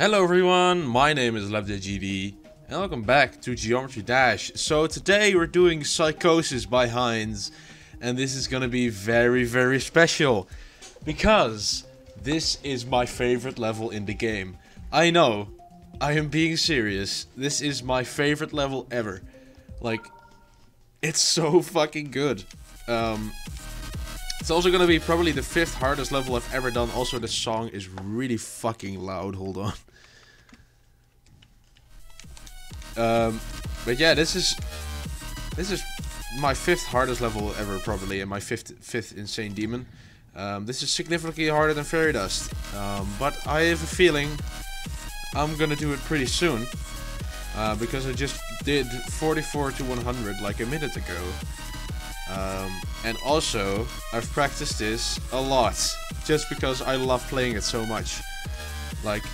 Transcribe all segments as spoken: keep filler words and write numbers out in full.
Hello everyone, my name is Labdegd and welcome back to Geometry Dash. So today we're doing Psychosis by Heinz, and this is gonna be very very special because this is my favorite level in the game. I know, I am being serious, this is my favorite level ever. Like, it's so fucking good. Um, It's also gonna be probably the fifth hardest level I've ever done. Also, the song is really fucking loud, hold on. Um, but yeah, this is... This is my fifth hardest level ever, probably, and my fifth, fifth Insane Demon. Um, this is significantly harder than Fairy Dust. Um, but I have a feeling I'm gonna do it pretty soon. Uh, because I just did forty-four to one hundred like a minute ago. Um, and also, I've practiced this a lot, just because I love playing it so much. Like,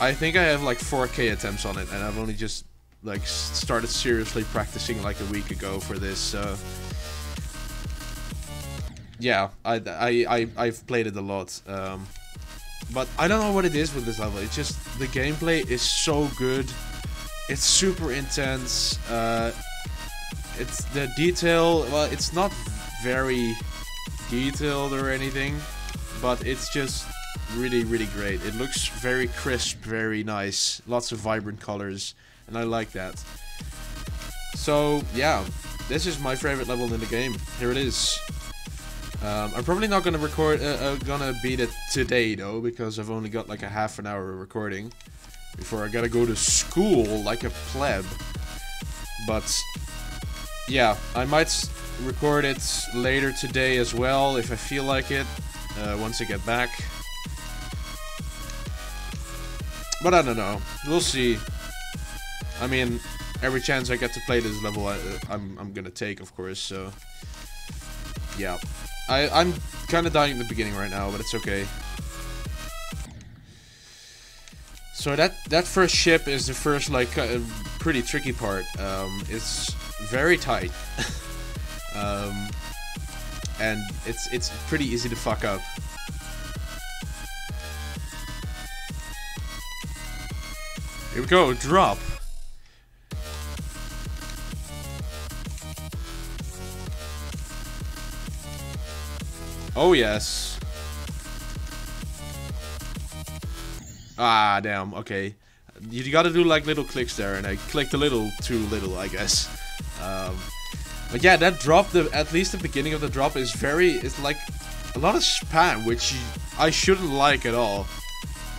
I think I have like four K attempts on it, and I've only just like started seriously practicing like a week ago for this, so... Yeah, I, I, I, I've played it a lot. Um, but I don't know what it is with this level, it's just, the gameplay is so good, it's super intense, uh... It's the detail, well, it's not very detailed or anything, but it's just really, really great. It looks very crisp, very nice, lots of vibrant colors, and I like that. So, yeah, this is my favorite level in the game. Here it is. Um, I'm probably not gonna record, uh, uh, gonna beat it today, though, because I've only got like a half an hour of recording before I gotta go to school like a pleb. But... yeah, I might record it later today as well, if I feel like it, uh, once I get back. But I don't know, we'll see. I mean, every chance I get to play this level, I, I'm, I'm gonna take, of course, so... Yeah, I, I'm kinda dying at the beginning right now, but it's okay. So that, that first ship is the first, like, uh, pretty tricky part. Um, it's... very tight, um, and it's it's pretty easy to fuck up. Here we go, drop. Oh yes. Ah damn. Okay, you gotta do like little clicks there, and I clicked a little too little, I guess. Um, but yeah, that drop, the, at least the beginning of the drop is very, it's like a lot of spam, which I shouldn't like at all,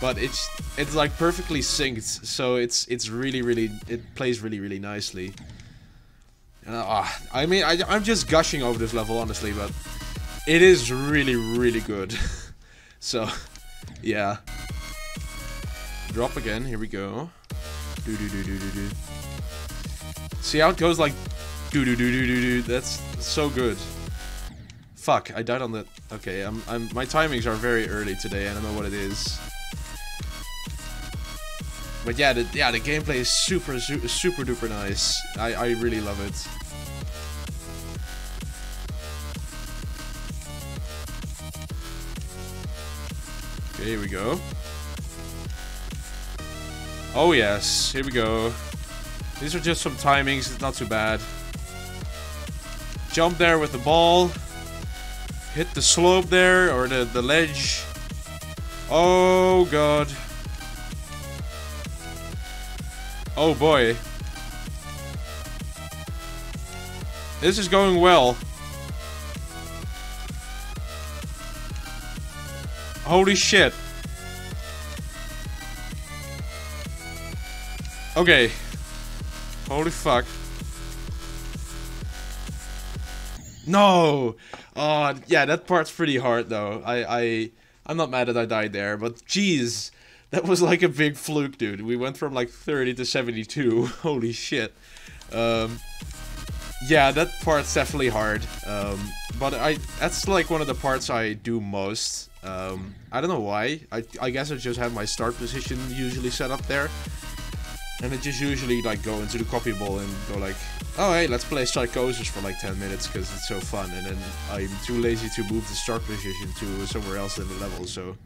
but it's, it's like perfectly synced, so it's, it's really, really, it plays really, really nicely. And, uh, I mean, I, I'm just gushing over this level, honestly, but it is really, really good. So, yeah. Drop again, here we go. Do do do do do do. See how it goes like doo doo doo doo doo doo. That's so good. Fuck, I died on the... Okay, I'm, I'm, my timings are very early today. I don't know what it is. But yeah, the, yeah, the gameplay is super, super, super duper nice. I, I really love it. Okay, here we go. Oh yes, here we go. These are just some timings, it's not too bad. Jump there with the ball. Hit the slope there, or the, the ledge. Oh god. Oh boy. This is going well. Holy shit. Okay. Holy fuck. No! Oh, yeah, that part's pretty hard, though. I, I, I'm not mad that I died there, but jeez. That was like a big fluke, dude. We went from like thirty to seventy-two. Holy shit. Um, yeah, that part's definitely hard. Um, but I, that's like one of the parts I do most. Um, I don't know why. I, I guess I just have my start position usually set up there. And I just usually like go into the copy ball and go like, oh hey, let's play Psychosis for like ten minutes because it's so fun, and then I'm too lazy to move the start position to somewhere else in the level, so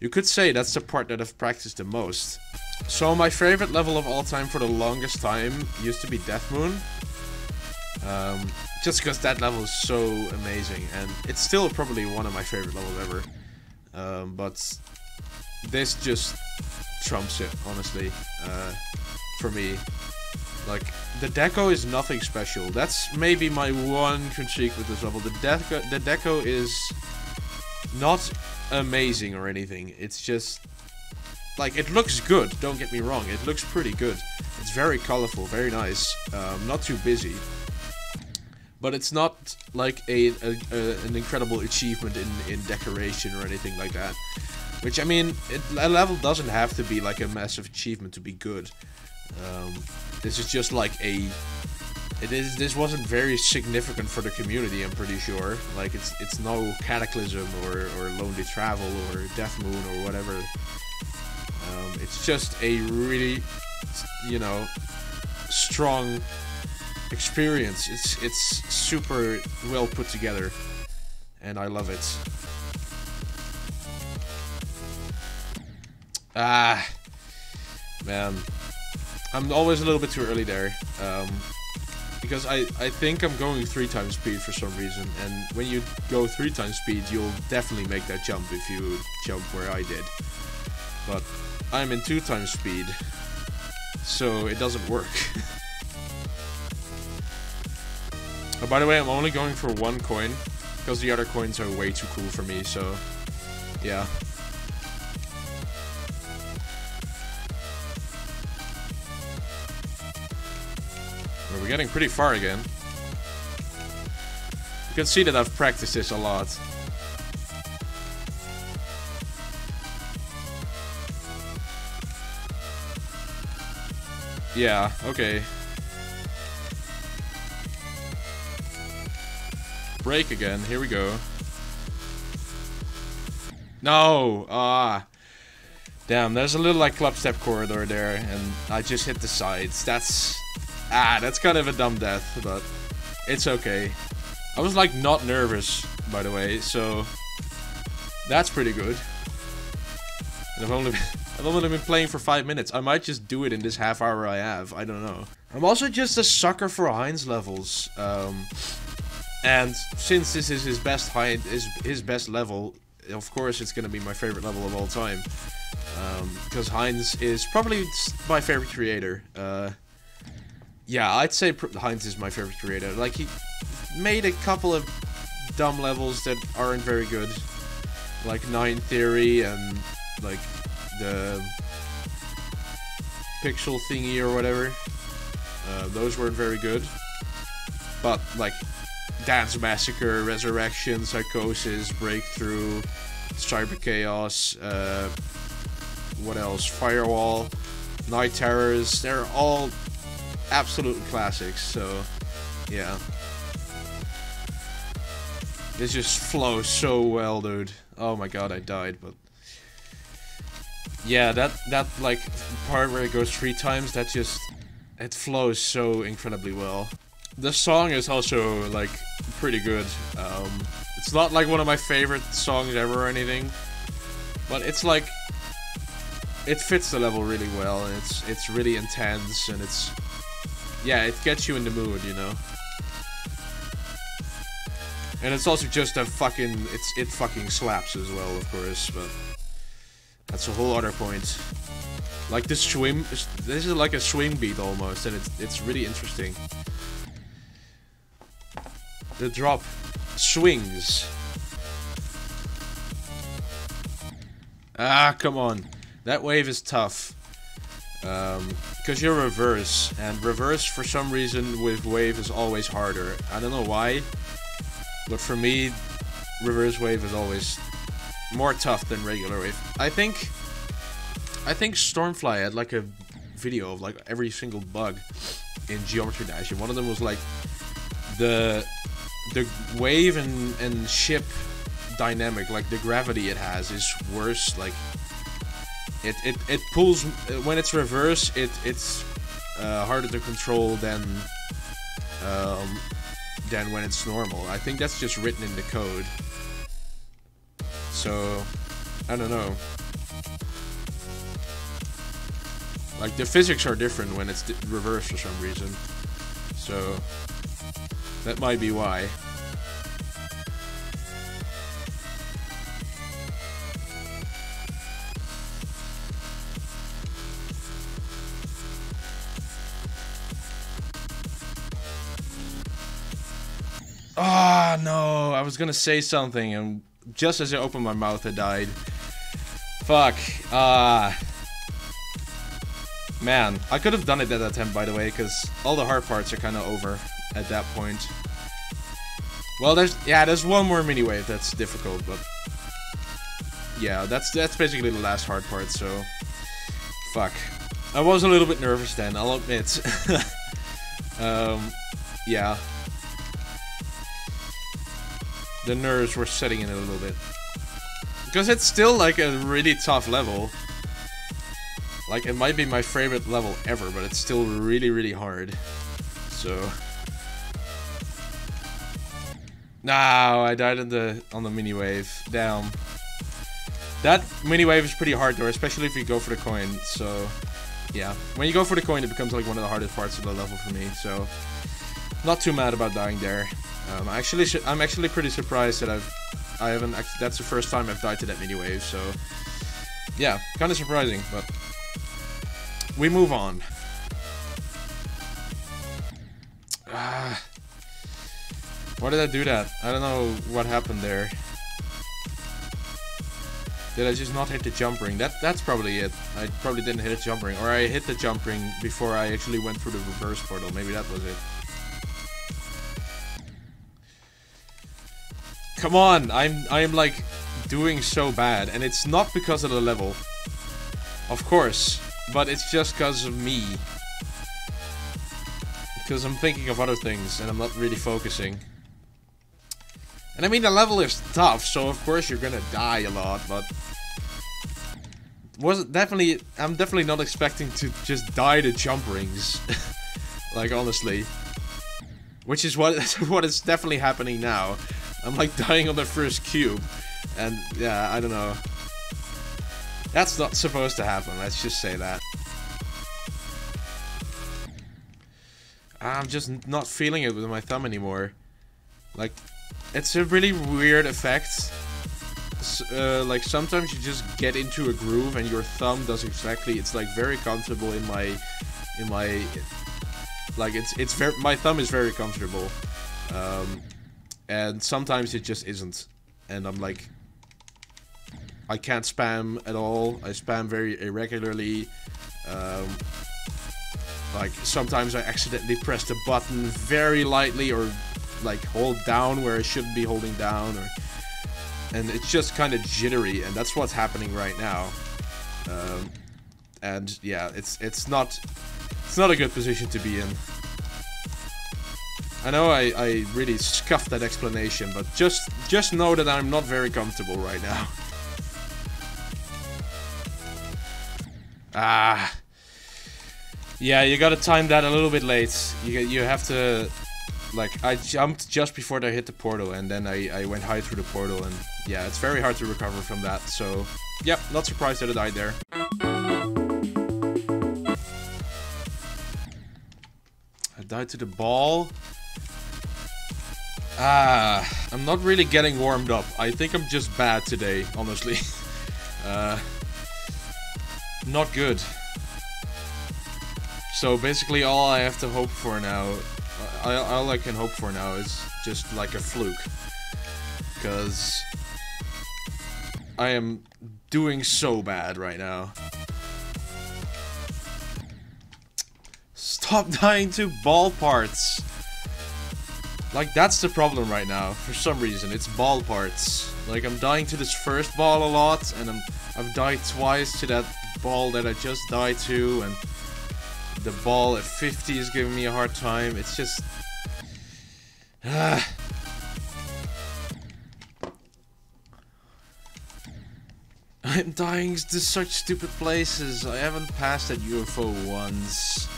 You could say that's the part that I've practiced the most. So my favorite level of all time for the longest time used to be Death Moon. Um, just because that level is so amazing, and it's still probably one of my favorite levels ever. Um, but this just trumps it, honestly, uh, for me. Like, the deco is nothing special. That's maybe my one critique with this level. The deco, the deco is not amazing or anything. It's just, like, it looks good, don't get me wrong. It looks pretty good. It's very colorful, very nice, um, not too busy. But it's not like a, a, a an incredible achievement in, in decoration or anything like that. Which, I mean, it, a level doesn't have to be like a massive achievement to be good. Um, this is just like a... It is, this wasn't very significant for the community, I'm pretty sure. Like, it's it's no Cataclysm or, or Lonely Travel or Death Moon or whatever. Um, it's just a really, you know, strong experience. It's it's super well put together, and I love it. Ah, man, I'm always a little bit too early there, um, because I I think I'm going three times speed for some reason, and when you go three times speed, you'll definitely make that jump if you jump where I did. But I'm in two times speed, so it doesn't work. Oh, by the way, I'm only going for one coin, because the other coins are way too cool for me, so, yeah. Well, we're getting pretty far again. You can see that I've practiced this a lot. Yeah, okay. Break again, here we go. No! Ah! Damn, there's a little like club step corridor there, and I just hit the sides. That's... Ah, that's kind of a dumb death, but... It's okay. I was like not nervous, by the way, so... That's pretty good. And I've only been, I've only been playing for five minutes. I might just do it in this half hour I have, I don't know. I'm also just a sucker for Heinz levels. Um... And since this is his best height, his, his best level, of course it's gonna be my favorite level of all time. Um, because Heinz is probably my favorite creator. Uh, yeah, I'd say Heinz is my favorite creator. Like, he made a couple of dumb levels that aren't very good. Like Nine Theory and, like, the pixel thingy or whatever. Uh, those weren't very good. But, like... Dance Massacre, Resurrection, Psychosis, Breakthrough, Cyber Chaos, uh, what else? Firewall, Night Terrors, they're all absolute classics, so yeah. This just flows so well, dude. Oh my god, I died, but... Yeah, that, that like, part where it goes three times, that just... It flows so incredibly well. The song is also, like, pretty good. Um, it's not, like, one of my favorite songs ever or anything. But it's, like... It fits the level really well, and it's, it's really intense, and it's... Yeah, it gets you in the mood, you know? And it's also just a fucking... It's, it fucking slaps as well, of course, but... That's a whole other point. Like, this swing... This is like a swing beat, almost, and it's, it's really interesting. The drop swings. Ah, come on. That wave is tough. Um, because you're reverse. And reverse, for some reason, with wave is always harder. I don't know why. But for me, reverse wave is always more tough than regular wave. I think... I think Stormfly had, like, a video of, like, every single bug in Geometry Dash. And one of them was, like, the... The wave and, and ship dynamic, like the gravity it has, is worse. Like it it, it pulls when it's reverse. It it's uh, harder to control than um, than when it's normal. I think that's just written in the code. So I don't know. Like, the physics are different when it's reversed for some reason. So, that might be why. Ah, no, I was gonna say something, and just as I opened my mouth, I died. Fuck. Ah. Uh, man, I could have done it that attempt, by the way, because all the hard parts are kind of over at that point. Well, there's yeah, there's one more mini wave that's difficult, but yeah, that's that's basically the last hard part. So, fuck. I was a little bit nervous then, I'll admit. um, yeah. The nerves were setting in a little bit. Because it's still like a really tough level. Like, it might be my favorite level ever, but it's still really, really hard. So... No, I died on the, on the mini-wave. Damn. That mini-wave is pretty hard though, especially if you go for the coin, so... Yeah. When you go for the coin, it becomes like one of the hardest parts of the level for me, so... Not too mad about dying there. Um, I actually sh I'm actually pretty surprised that I've, I haven't, that's the first time I've died to that mini-wave, so... Yeah, kind of surprising, but... We move on. Ah, why did I do that? I don't know what happened there. Did I just not hit the jump ring? That, that's probably it. I probably didn't hit a jump ring, or I hit the jump ring before I actually went through the reverse portal, maybe that was it. Come on, I'm I'm like doing so bad, and it's not because of the level, of course, but it's just because of me. Because I'm thinking of other things and I'm not really focusing. And I mean, the level is tough, so of course you're gonna die a lot, but wasn't definitely I'm definitely not expecting to just die to jump rings. Like, honestly. Which is what what is definitely happening now. I'm like dying on the first cube, and yeah, I don't know. That's not supposed to happen, let's just say that. I'm just not feeling it with my thumb anymore. Like, it's a really weird effect. Uh, like, sometimes you just get into a groove and your thumb does exactly, it's like very comfortable in my, in my, like it's, it's very, my thumb is very comfortable. Um, And sometimes it just isn't. And I'm like... I can't spam at all. I spam very irregularly. Um, like, sometimes I accidentally press the button very lightly, or like hold down where I shouldn't be holding down. Or, and it's just kind of jittery. And that's what's happening right now. Um, and yeah, it's it's not it's not a good position to be in. I know I, I really scuffed that explanation, but just just know that I'm not very comfortable right now. Ah, yeah, you gotta time that a little bit late. You you have to, like, I jumped just before they hit the portal, and then I I went high through the portal, and yeah, it's very hard to recover from that. So, yep, not surprised that I died there. I died to the ball. Ah, I'm not really getting warmed up. I think I'm just bad today, honestly. uh, not good. So basically all I have to hope for now, I, all I can hope for now is just like a fluke. Because I am doing so bad right now. Stop dying to ball parts! Like, that's the problem right now, for some reason, it's ball parts. Like, I'm dying to this first ball a lot, and I'm, I've died twice to that ball that I just died to, and the ball at fifty is giving me a hard time, it's just... Ah. I'm dying to such stupid places, I haven't passed that U F O once.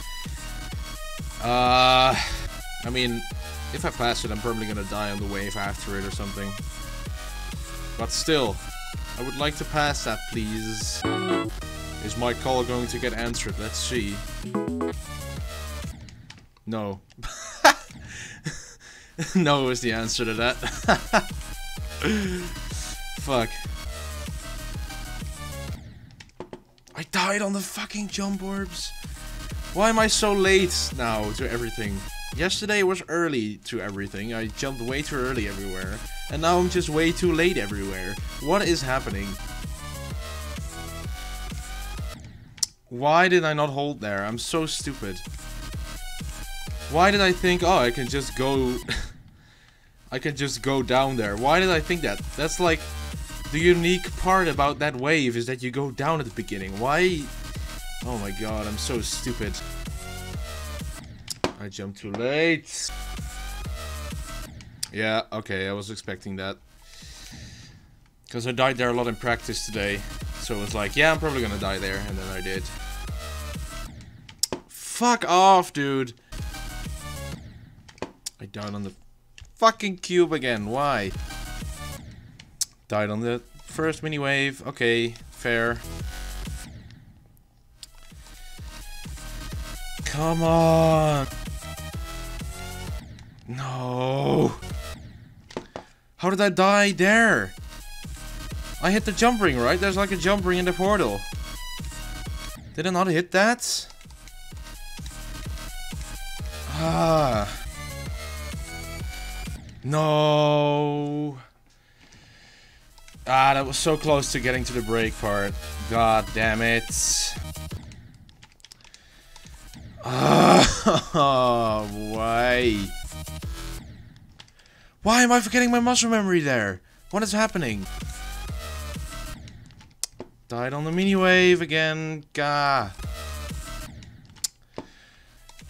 Uh, I mean... If I pass it, I'm probably gonna die on the wave after it or something. But still, I would like to pass that, please. Is my call going to get answered? Let's see. No. No is the answer to that. Fuck. I died on the fucking jump orbs. Why am I so late now to everything? Yesterday was early to everything. I jumped way too early everywhere. And now I'm just way too late everywhere. What is happening? Why did I not hold there? I'm so stupid. Why did I think, oh, I can just go... I can just go down there. Why did I think that? That's like... the unique part about that wave is that you go down at the beginning. Why? Oh my god, I'm so stupid. I jumped too late. Yeah, okay, I was expecting that. Because I died there a lot in practice today. So it was like, yeah, I'm probably gonna die there. And then I did. Fuck off, dude. I died on the fucking cube again. Why? Died on the first mini wave. Okay, fair. Come on. No. How did I die there? I hit the jump ring, right? There's like a jump ring in the portal. Did I not hit that? Ah. No. Ah, that was so close to getting to the break part. God damn it. Ah, why? Why am I forgetting my muscle memory there? What is happening? Died on the mini wave again. Gah.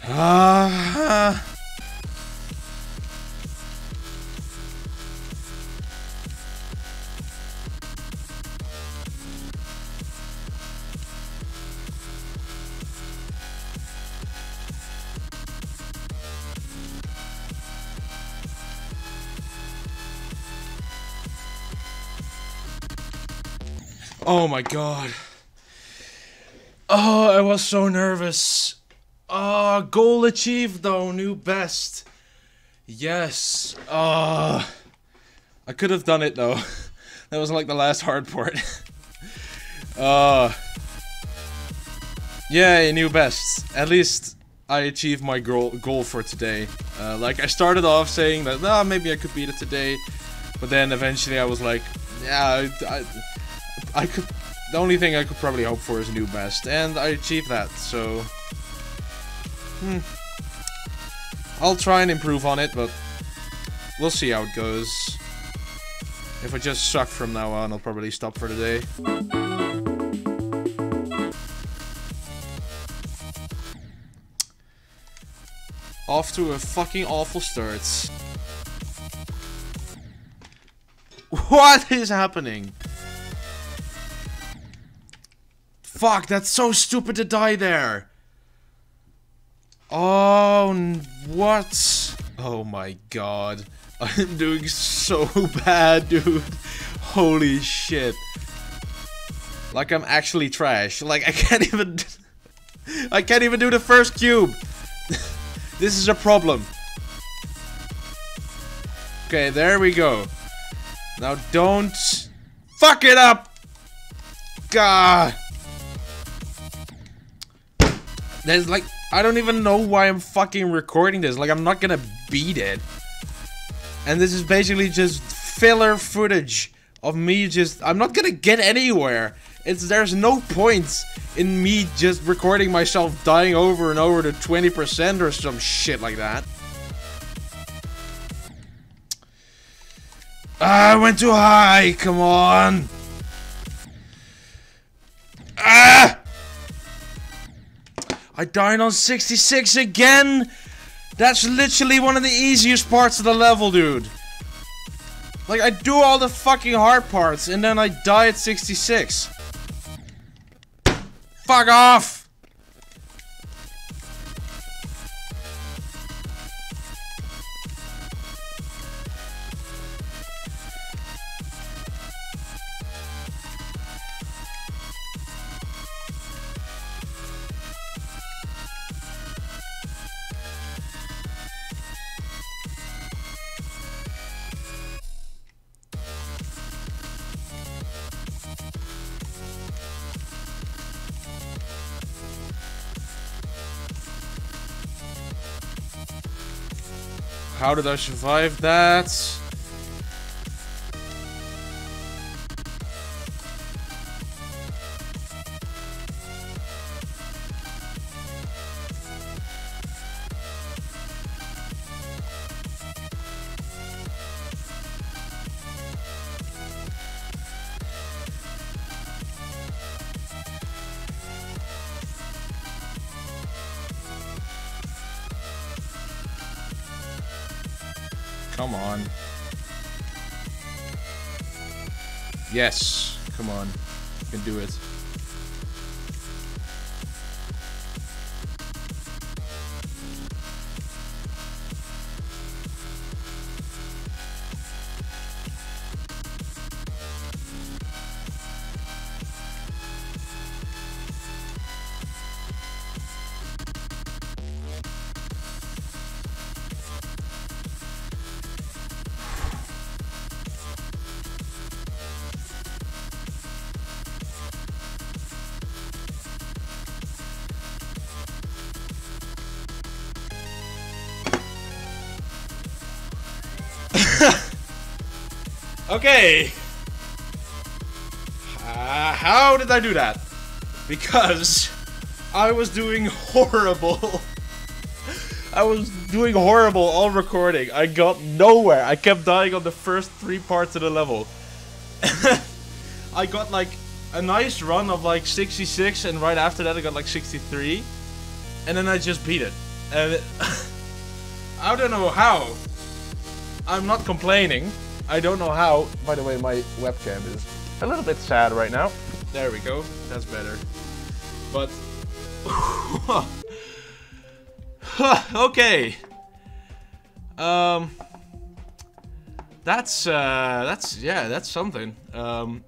Ah. Oh my god. Oh, I was so nervous. Oh, goal achieved though, new best. Yes. Oh, I could have done it though. That was like the last hard part. uh, yay, new best. At least I achieved my goal, goal for today. Uh, like I started off saying that, oh, maybe I could beat it today. But then eventually I was like, yeah, I... I I could. The only thing I could probably hope for is a new best, and I achieved that. So, hmm. I'll try and improve on it, but we'll see how it goes. If I just suck from now on, I'll probably stop for today. Off to a fucking awful start. What is happening? Fuck, that's so stupid to die there. Oh, what? Oh my god. I'm doing so bad, dude. Holy shit. Like I'm actually trash. Like I can't even... I can't even do the first cube. This is a problem. Okay, there we go. Now don't... fuck it up! God. There's like, I don't even know why I'm fucking recording this. Like, I'm not gonna beat it. And this is basically just filler footage of me just... I'm not gonna get anywhere. It's There's no point in me just recording myself dying over and over to twenty percent or some shit like that. Ah, I went too high. Come on. Ah! I died on sixty-six again! That's literally one of the easiest parts of the level, dude. Like, I do all the fucking hard parts, and then I die at sixty-six. Fuck off! How did I survive that? Come on. Yes. Come on. You can do it. Okay, uh, how did I do that? Because I was doing horrible. I was doing horrible all recording. I got nowhere. I kept dying on the first three parts of the level. I got like a nice run of like sixty-six, and right after that I got like sixty-three, and then I just beat it. And it I don't know how. I'm not complaining. I don't know how. By the way, my webcam is a little bit sad right now. There we go. That's better. But... okay. Um... That's, uh... That's, yeah, that's something. Um...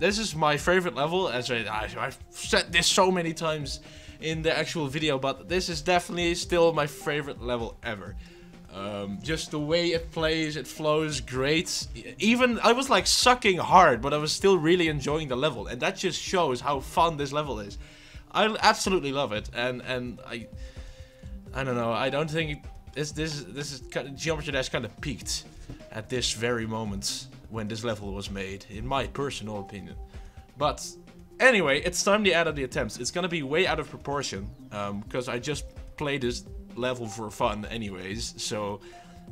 This is my favorite level. As I, I, I've said this so many times in the actual video, but this is definitely still my favorite level ever. Um, just the way it plays, it flows great. Even, I was like sucking hard, but I was still really enjoying the level. And that just shows how fun this level is. I absolutely love it. And, and I... I don't know, I don't think... It's, this this is kind of, Geometry Dash kind of peaked at this very moment when this level was made, in my personal opinion. But, anyway, it's time to add up the attempts. It's gonna be way out of proportion, um, because I just played this level for fun anyways, so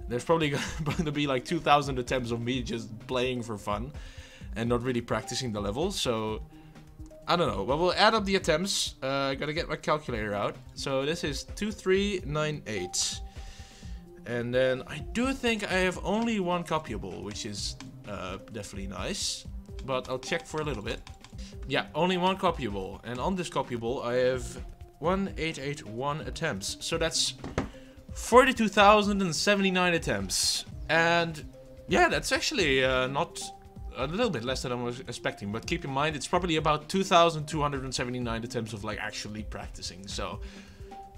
there's probably gonna be like two thousand attempts of me just playing for fun and not really practicing the level. So I don't know, but we'll add up the attempts. uh, I gotta get my calculator out. So this is two three nine eight, and then I do think I have only one copyable, which is uh, definitely nice, but I'll check for a little bit. Yeah, only one copyable, and on this copyable I have one eight eight one attempts, so that's forty-two thousand seventy-nine attempts. And yeah, that's actually uh, not a little bit less than I was expecting, but keep in mind it's probably about two thousand two hundred seventy-nine attempts of like actually practicing. So,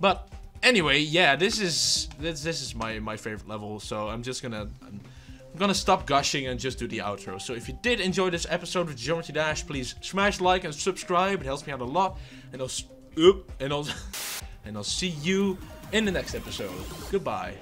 but anyway, yeah, this is this this is my my favorite level. So I'm just gonna I'm, I'm gonna stop gushing and just do the outro. So if you did enjoy this episode of Geometry Dash, please smash like and subscribe. It helps me out a lot, and I'll. Oop, and I'll, and I'll see you in the next episode. Goodbye.